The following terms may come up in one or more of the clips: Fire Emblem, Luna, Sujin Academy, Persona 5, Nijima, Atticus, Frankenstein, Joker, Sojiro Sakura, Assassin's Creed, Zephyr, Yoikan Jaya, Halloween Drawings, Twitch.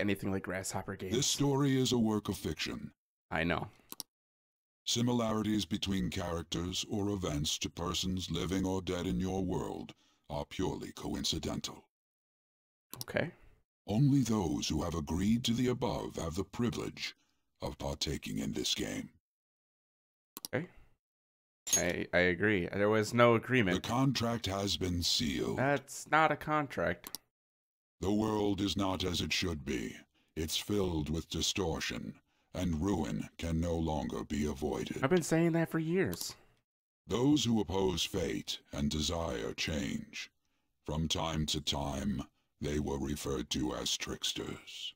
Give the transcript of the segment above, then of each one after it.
anything like Grasshopper games. This story is a work of fiction. I know. Similarities between characters or events to persons living or dead in your world are purely coincidental. Okay. Only those who have agreed to the above have the privilege of partaking in this game. Okay. I agree. There was no agreement. The contract has been sealed. That's not a contract. The world is not as it should be. It's filled with distortion, and ruin can no longer be avoided. I've been saying that for years. Those who oppose fate and desire change, from time to time, they were referred to as tricksters.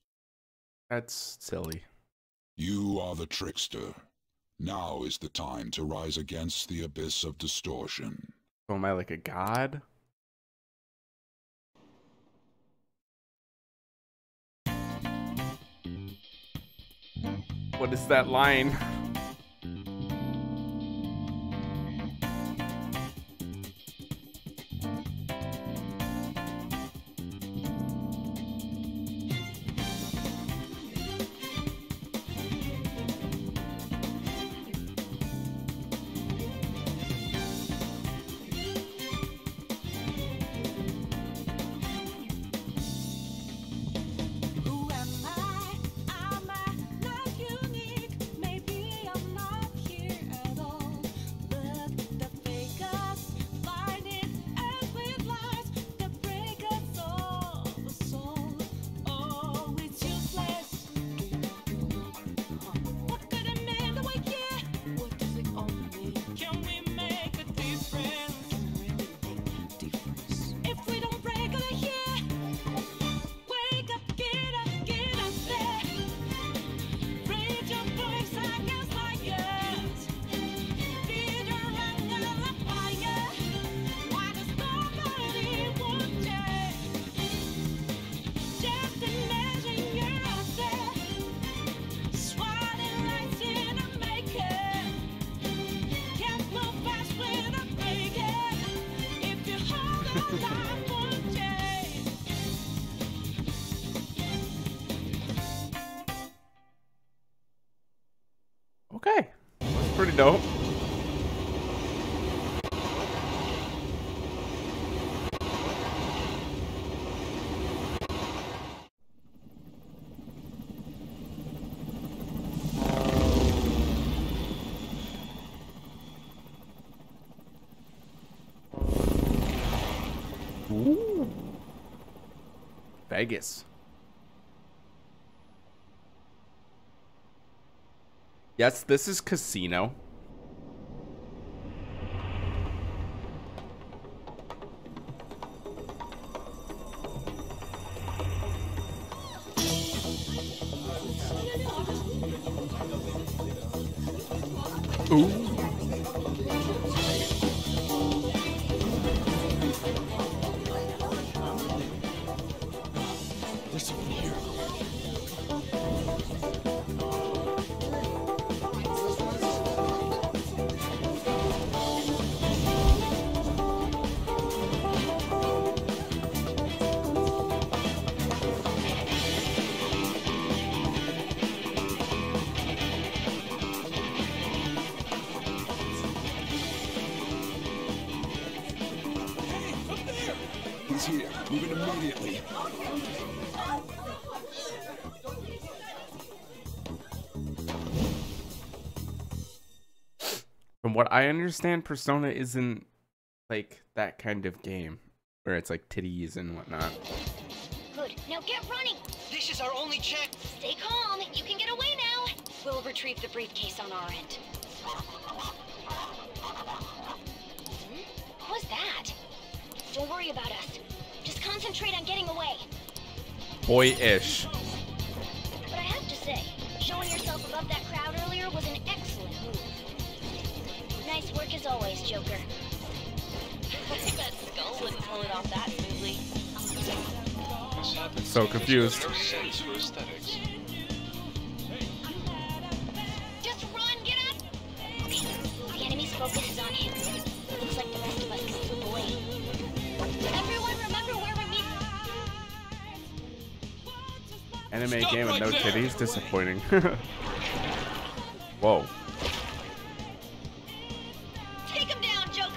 That's silly. You are the trickster. Now is the time to rise against the abyss of distortion. So am I like a god? What is that line? Nope. Ooh. Vegas. Yes, this is Casino. I understand Persona isn't like that kind of game where it's like titties and whatnot. Good. Now get running. This is our only chance. Stay calm. You can get away now. We'll retrieve the briefcase on our end. What was that? Don't worry about us. Just concentrate on getting away. Boyish. But I have to say, showing yourself above that crowd earlier was an excellent move. Nice work as always, Joker. That skull wouldn't pull it off that smoothly. So confused. Just run, get up! The enemy's focus is on him. It looks like the rest of us can slip away. Everyone remember where we meet. Anime Stop game with no titties? Disappointing. Whoa. Take him down, Joker.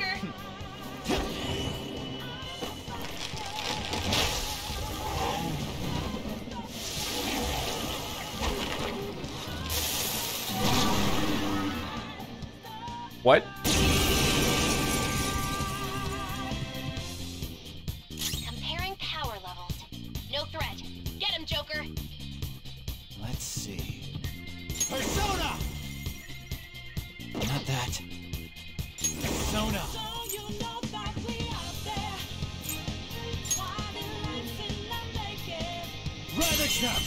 What? Comparing power levels. No threat. Get him, Joker. Let's see. Persona! Not that. Persona! Ravage them!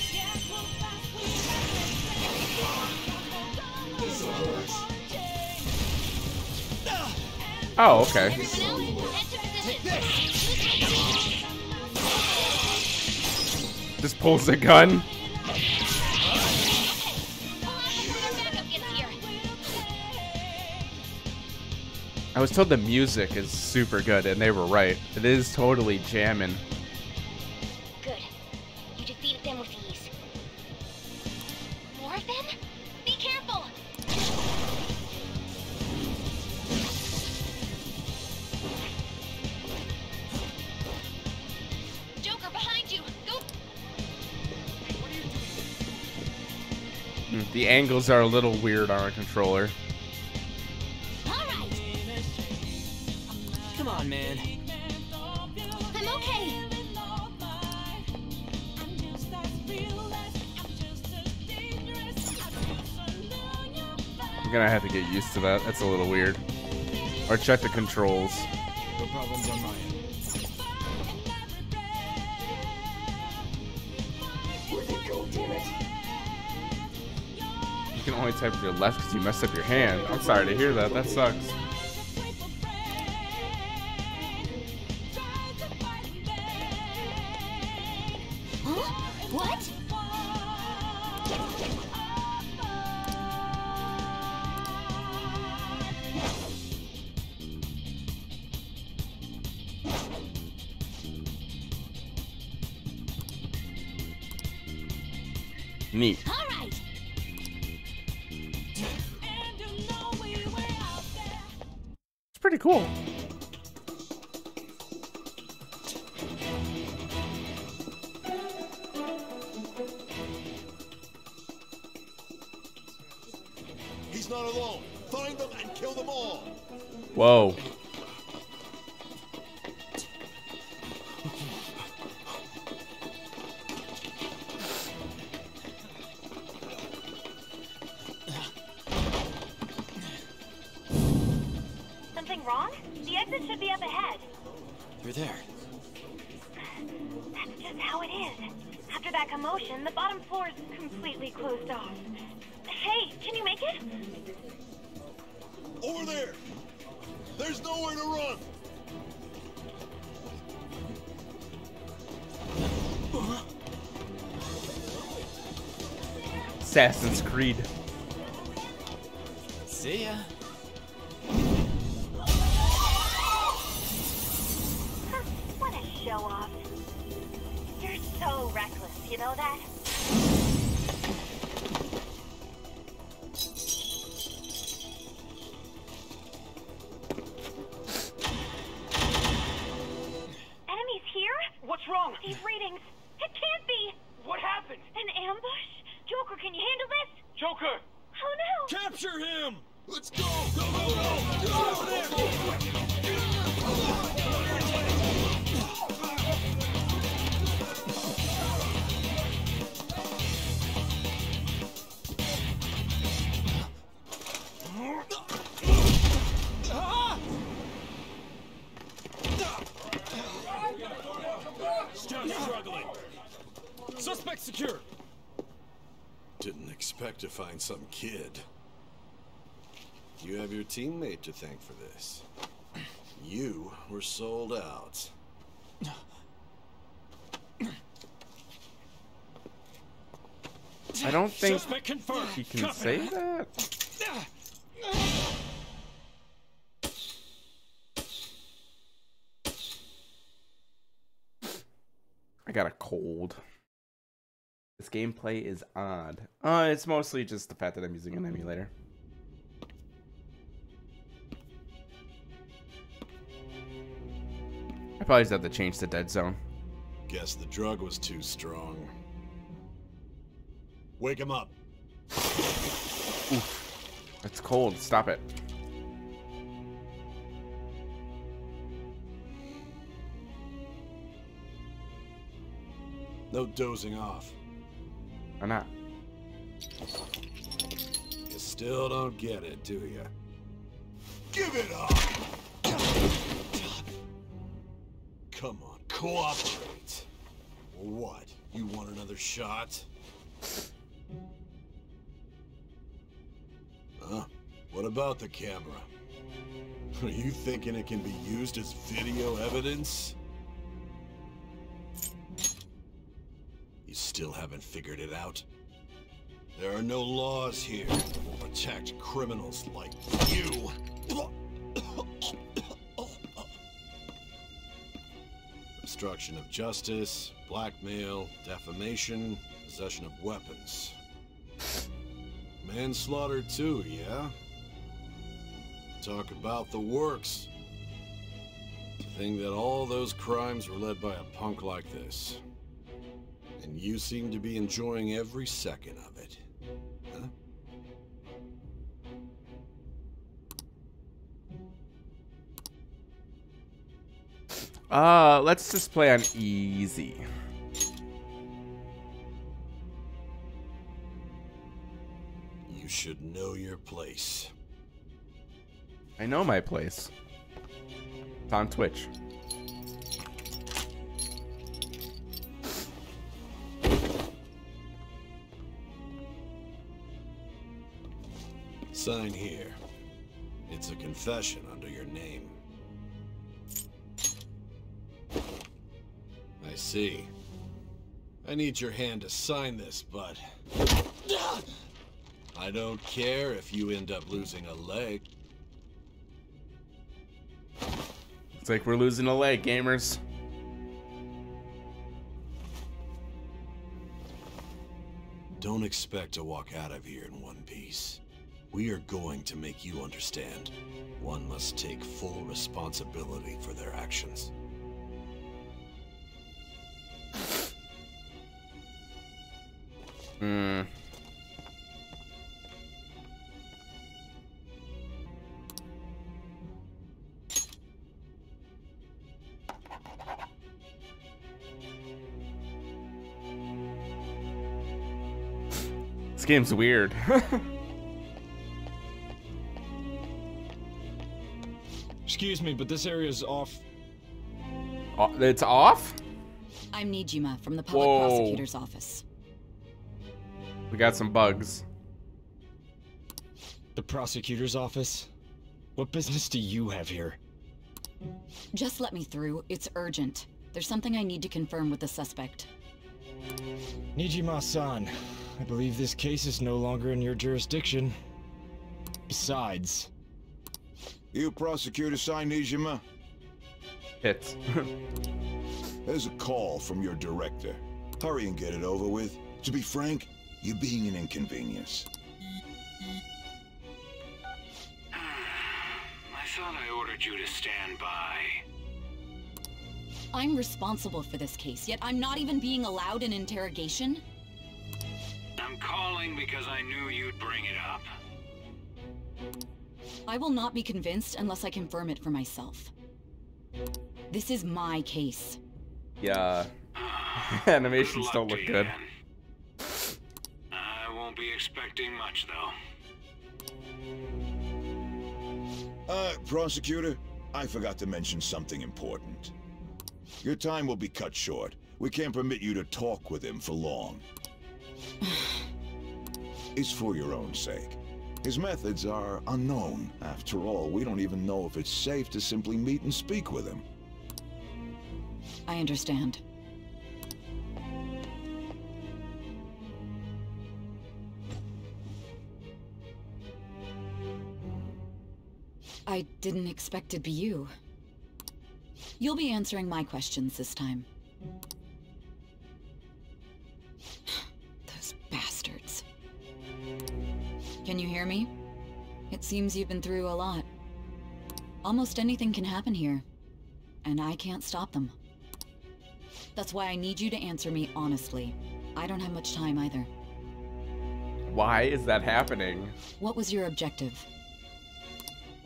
Oh, okay. Just pulls the gun. I was told the music is super good, and they were right. It is totally jamming. Good. You defeated them with ease. More of them? Be careful! Joker, behind you! Go! What are you doing? The angles are a little weird on our controller. Man. I'm okay. I'm gonna have to get used to that. That's a little weird. Or check the controls. No problems on mine. Where'd it go, damn it? You can only type with your left because you messed up your hand. I'm sorry to hear that. That sucks. Assassin's Creed. See ya. What a show off. You're so reckless, you know that? Enemies here? What's wrong? These readings. It can't be. What happened? An ambush? Joker, can you handle this? Joker! Oh no! Capture him! Let's go! Go, go, go! Go over there! Still struggling. Suspect secure. Didn't expect to find some kid. You have your teammate to thank for this. You were sold out. I don't think he can say that. I got a cold. This gameplay is odd. It's mostly just the fact that I'm using an emulator. I probably just have to change the dead zone. Guess the drug was too strong. Wake him up. Oof. That's cold. Stop it. No dozing off. Or not. You still don't get it, do you? Give it up! Come on, cooperate. What? You want another shot? Huh? What about the camera? Are you thinking it can be used as video evidence? You still haven't figured it out? There are no laws here that will protect criminals like you. Obstruction of justice, blackmail, defamation, possession of weapons. Manslaughter too, yeah? Talk about the works. To think that all those crimes were led by a punk like this. And you seem to be enjoying every second of it, huh? Let's just play on easy. You should know your place. I know my place. It's on Twitch. Sign here. It's a confession under your name. I see. I need your hand to sign this, but I don't care if you end up losing a leg. It's like we're losing a leg, gamers. Don't expect to walk out of here in one piece. We are going to make you understand. One must take full responsibility for their actions. Hmm. This game's weird. Excuse me, but this area's off. It's off? I'm Nijima from the public prosecutor's office. We got some bugs. The prosecutor's office? What business do you have here? Just let me through. It's urgent. There's something I need to confirm with the suspect. Nijima-san, I believe this case is no longer in your jurisdiction. Besides... You prosecutor sign Nijima? Hits. There's a call from your director. Hurry and get it over with. To be frank, you're being an inconvenience. I thought I ordered you to stand by. I'm responsible for this case, yet I'm not even being allowed an interrogation? I'm calling because I knew you'd bring it up. I will not be convinced unless I confirm it for myself. This is my case. Yeah. Animations don't look good. I won't be expecting much, though. Prosecutor, I forgot to mention something important. Your time will be cut short. We can't permit you to talk with him for long. It's for your own sake. His methods are unknown. After all, we don't even know if it's safe to simply meet and speak with him. I understand. I didn't expect it to be you. You'll be answering my questions this time. Can you hear me? It seems you've been through a lot. Almost anything can happen here, and I can't stop them. That's why I need you to answer me honestly. I don't have much time either. Why is that happening? What was your objective?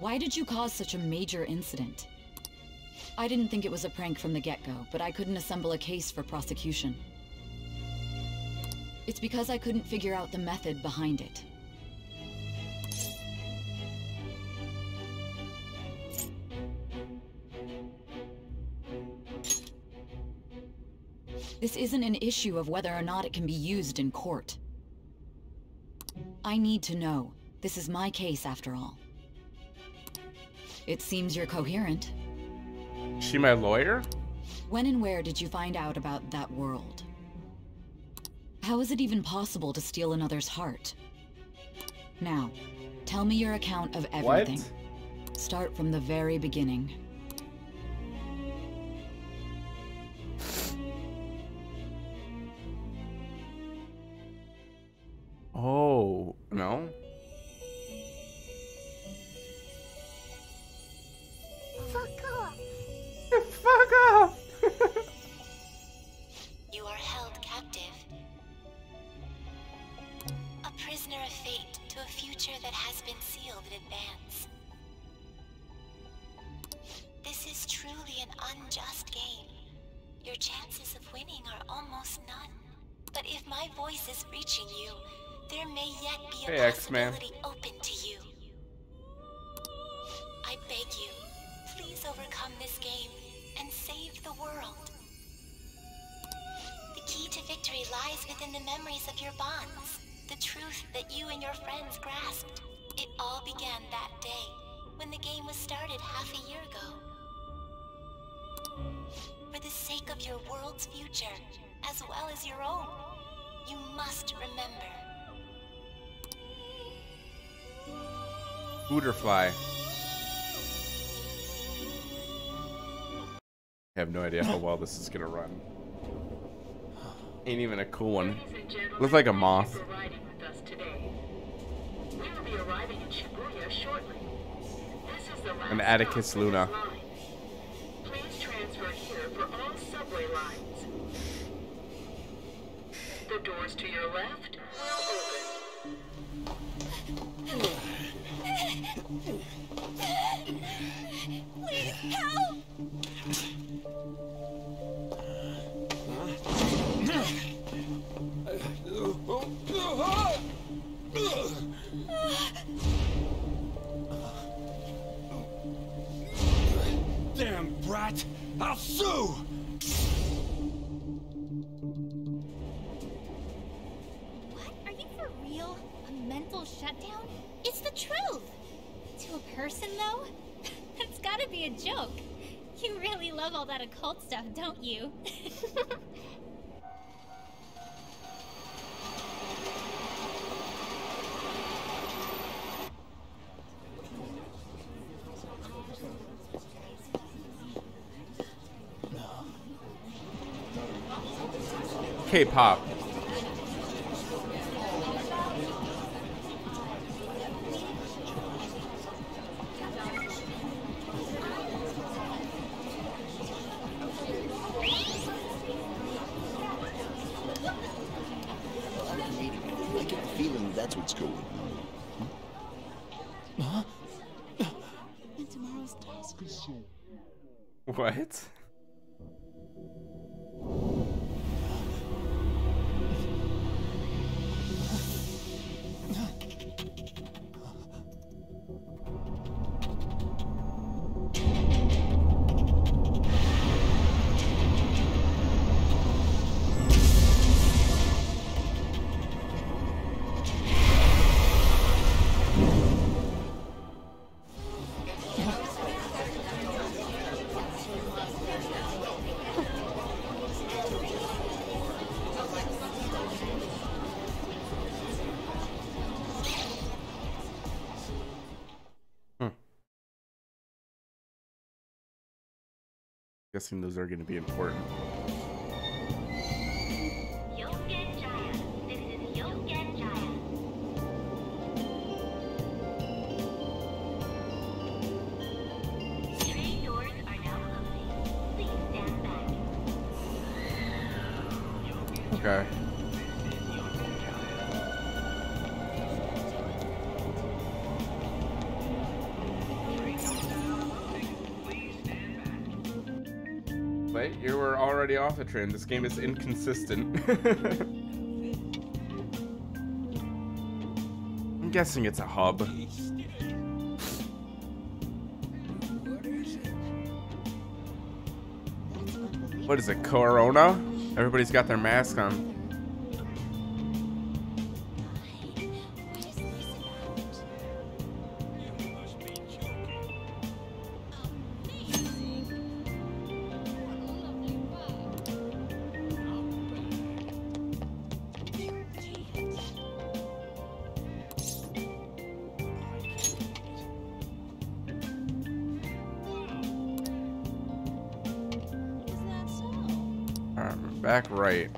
Why did you cause such a major incident? I didn't think it was a prank from the get-go, but I couldn't assemble a case for prosecution. It's because I couldn't figure out the method behind it. This isn't an issue of whether or not it can be used in court. I need to know. This is my case, after all. It seems you're coherent. Is she my lawyer? When and where did you find out about that world? How is it even possible to steal another's heart? Now, tell me your account of everything. What? Start from the very beginning. Oh, no. Fuck off. Fuck off. You are held captive. A prisoner of fate to a future that has been sealed in advance. This is truly an unjust game. Your chances of winning are almost none. But if my voice is reaching you, there may yet be a possibility open to you. I beg you, please overcome this game and save the world. The key to victory lies within the memories of your bonds, the truth that you and your friends grasped. It all began that day, when the game was started half a year ago. For the sake of your world's future, as well as your own, you must remember. Butterfly. I have no idea how well this is gonna run. Ain't even a cool one. Looks like a moth. An Atticus Luna. Please transfer here for all subway lines. The doors to your left will open. Please help! Damn brat! I'll sue! What? Are you for real? A mental shutdown? It's the truth! To a person, though? That's gotta be a joke. You really love all that occult stuff, don't you? K-pop. What? I'm guessing those are going to be important. Yoikan Jaya. This is Yoikan Jaya. Okay. Wait, you were already off the train. This game is inconsistent. I'm guessing it's a hub. What is it, Corona? Everybody's got their mask on. Back right.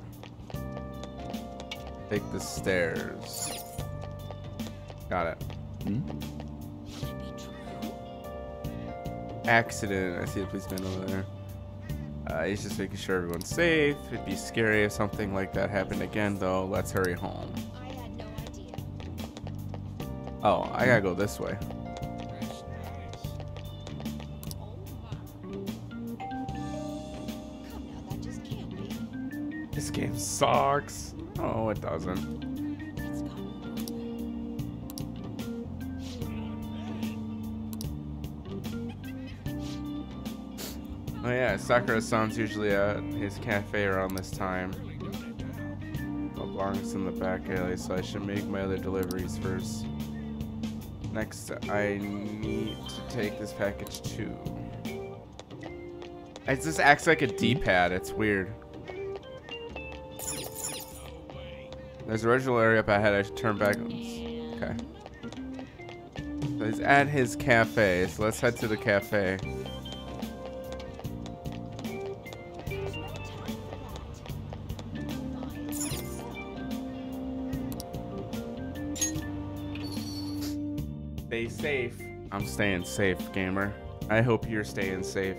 Take the stairs. Got it. Hmm? Accident. I see the policeman over there. He's just making sure everyone's safe. It'd be scary if something like that happened again, though. Let's hurry home. I had no idea. Oh, I gotta go this way. Game sucks. Oh, it doesn't. Oh yeah, Sakura-san's usually at his cafe around this time. Oblong's in the back alley, so I should make my other deliveries first. Next, I need to take this package too. It just acts like a D-pad. It's weird. There's a original area up ahead. I should turn back. Okay. So he's at his cafe. So let's head to the cafe. Stay safe. I'm staying safe, gamer. I hope you're staying safe.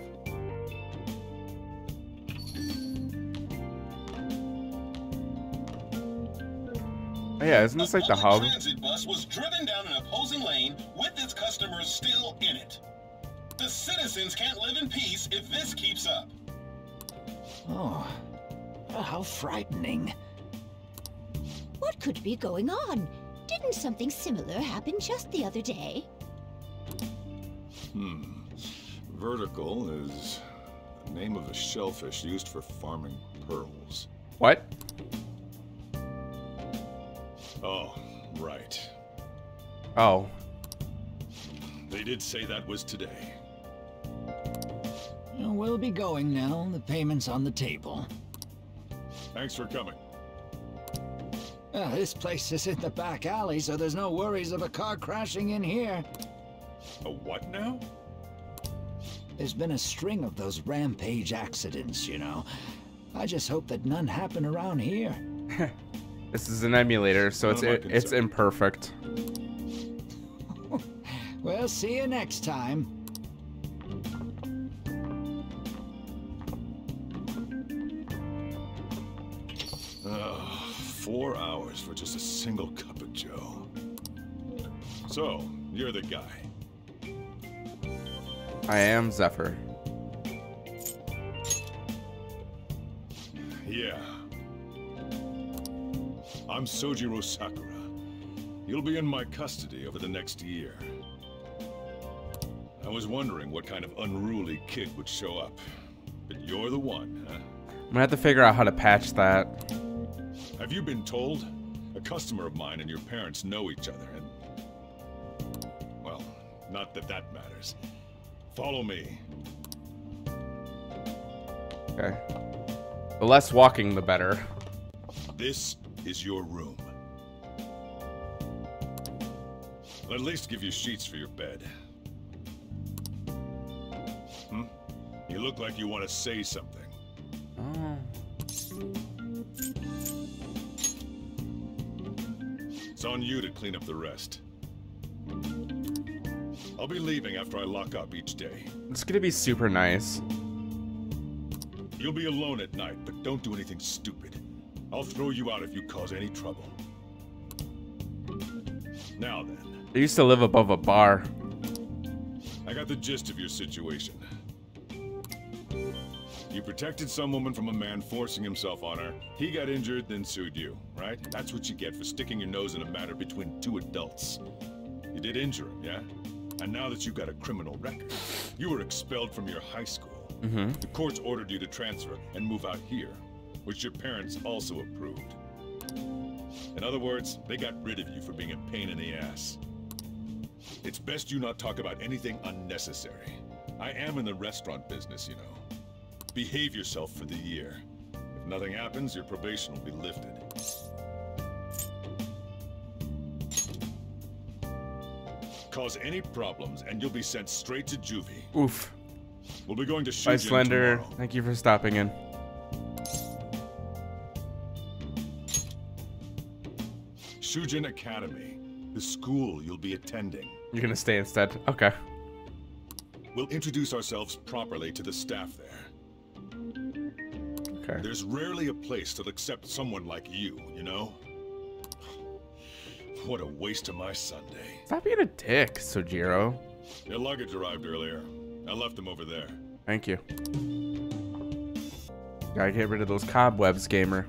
Yeah, isn't this like the hub? The transit bus was driven down an opposing lane with its customers still in it. The citizens can't live in peace if this keeps up. Oh, how frightening. What could be going on? Didn't something similar happen just the other day? Vertical is the name of a shellfish used for farming pearls. What? Oh, right. Oh. They did say that was today. We'll be going now. The payment's on the table. Thanks for coming. This place is in the back alley, so there's no worries of a car crashing in here. A what now? There's been a string of those rampage accidents, you know. I just hope that none happen around here. This is an emulator, so it's imperfect. Well, see you next time. Oh, 4 hours for just a single cup of joe. So, you're the guy. I am Zephyr. Yeah. I'm Sojiro Sakura. You'll be in my custody over the next year. I was wondering what kind of unruly kid would show up. But you're the one, huh? I'm gonna have to figure out how to patch that. Have you been told? A customer of mine and your parents know each other and... Well, not that that matters. Follow me. Okay. The less walking, the better. This is your room. I'll at least give you sheets for your bed. You look like you want to say something. It's on you to clean up the rest. I'll be leaving after I lock up each day. It's gonna be super nice. You'll be alone at night, but don't do anything stupid. I'll throw you out if you cause any trouble. Now then. They used to live above a bar. I got the gist of your situation. You protected some woman from a man forcing himself on her. He got injured, then sued you, right? That's what you get for sticking your nose in a matter between two adults. You did injure him, yeah? And now that you've got a criminal record, you were expelled from your high school. Mm-hmm. The courts ordered you to transfer and move out here, which your parents also approved. In other words, they got rid of you for being a pain in the ass. It's best you not talk about anything unnecessary. I am in the restaurant business, you know. Behave yourself for the year. If nothing happens, your probation will be lifted. Cause any problems, and you'll be sent straight to juvie. Oof. We'll be going to Sujin. Bye, Slender. Tomorrow. Thank you for stopping in. Sujin Academy, the school you'll be attending. You're gonna stay instead. Okay. We'll introduce ourselves properly to the staff there. Okay. There's rarely a place that'll accept someone like you, you know? What a waste of my Sunday. Stop being a dick, Sojiro. Your luggage arrived earlier. I left them over there. Thank you. Gotta get rid of those cobwebs, gamer.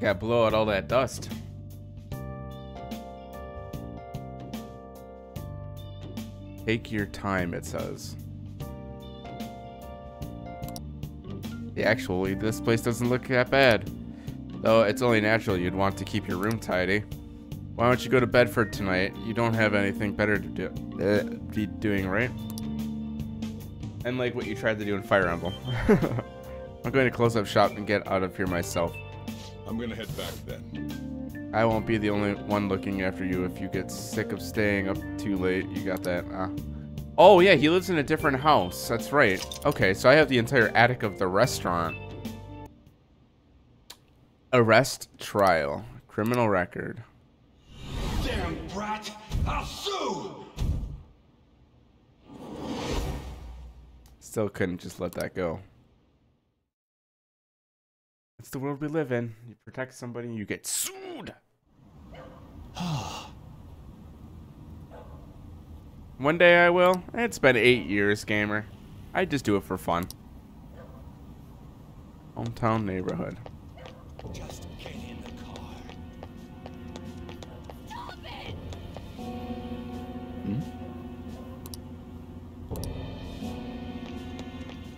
Gotta blow out all that dust. Take your time, it says. Yeah, actually, this place doesn't look that bad. Though it's only natural you'd want to keep your room tidy. Why don't you go to bed for tonight? You don't have anything better to do, be doing, right? And like what you tried to do in Fire Emblem. I'm going to close up shop and get out of here myself. I'm gonna head back then. I won't be the only one looking after you if you get sick of staying up too late. You got that? Oh yeah, he lives in a different house. That's right. Okay, so I have the entire attic of the restaurant. Arrest, trial, criminal record. Damn brat! I'll sue! Still couldn't just let that go. It's the world we live in. You protect somebody, you get sued. One day I will. It's been 8 years, gamer. I just do it for fun. Hometown neighborhood. Just get in the car. Stop it!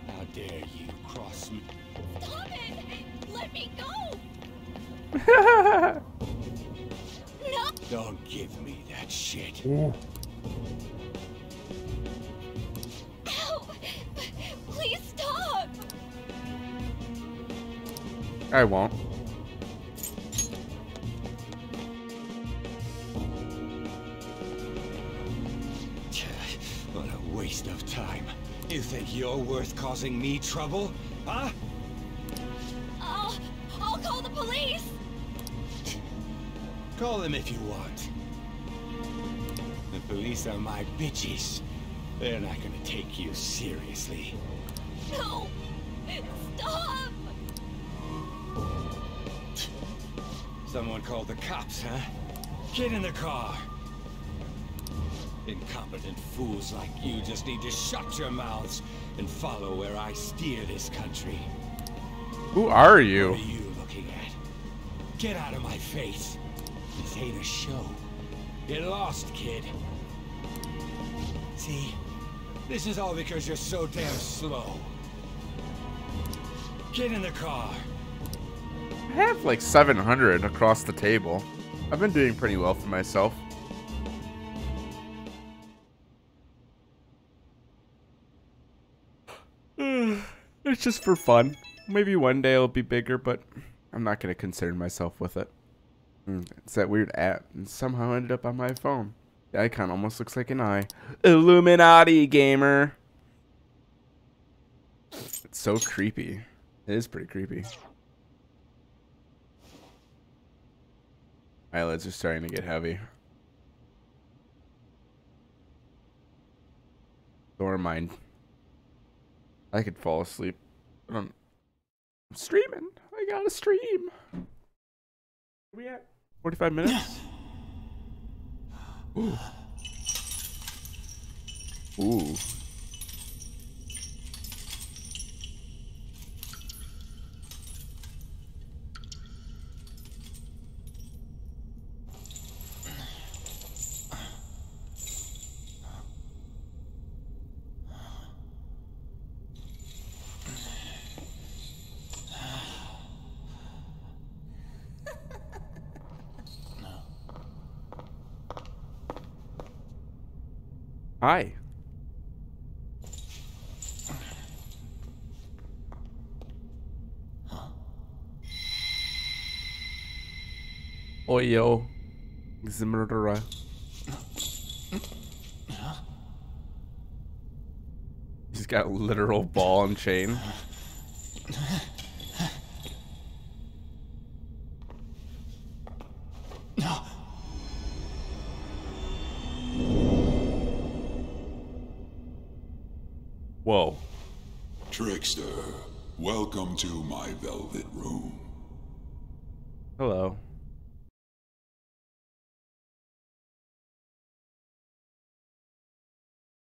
How dare you cross me? Stop it! Let me go! No! Don't give me that shit. Ooh. Ow! Please stop! I won't. What a waste of time. You think you're worth causing me trouble? Huh? I'll call the police! Call them if you want. The police are my bitches. They're not gonna take you seriously. No! Stop! Someone called the cops, huh? Get in the car! Incompetent fools like you just need to shut your mouths and follow where I steer this country. Who are you? What are you looking at? Get out of my face. This ain't a show. Get lost, kid. See? This is all because you're so damn slow. Get in the car. I have like 700 across the table. I've been doing pretty well for myself. It's just for fun. Maybe one day it'll be bigger, but I'm not going to concern myself with it. It's that weird app and somehow ended up on my phone. The icon almost looks like an eye. Illuminati, gamer. It's so creepy. It is pretty creepy. Eyelids are starting to get heavy. So are mine. I could fall asleep. I'm streaming. I gotta stream. Where we at? 45 minutes? Ooh. Ooh. Hi. Oh, yo. The murderer. He's got a literal ball and chain. Whoa. Trickster, welcome to my velvet room. Hello.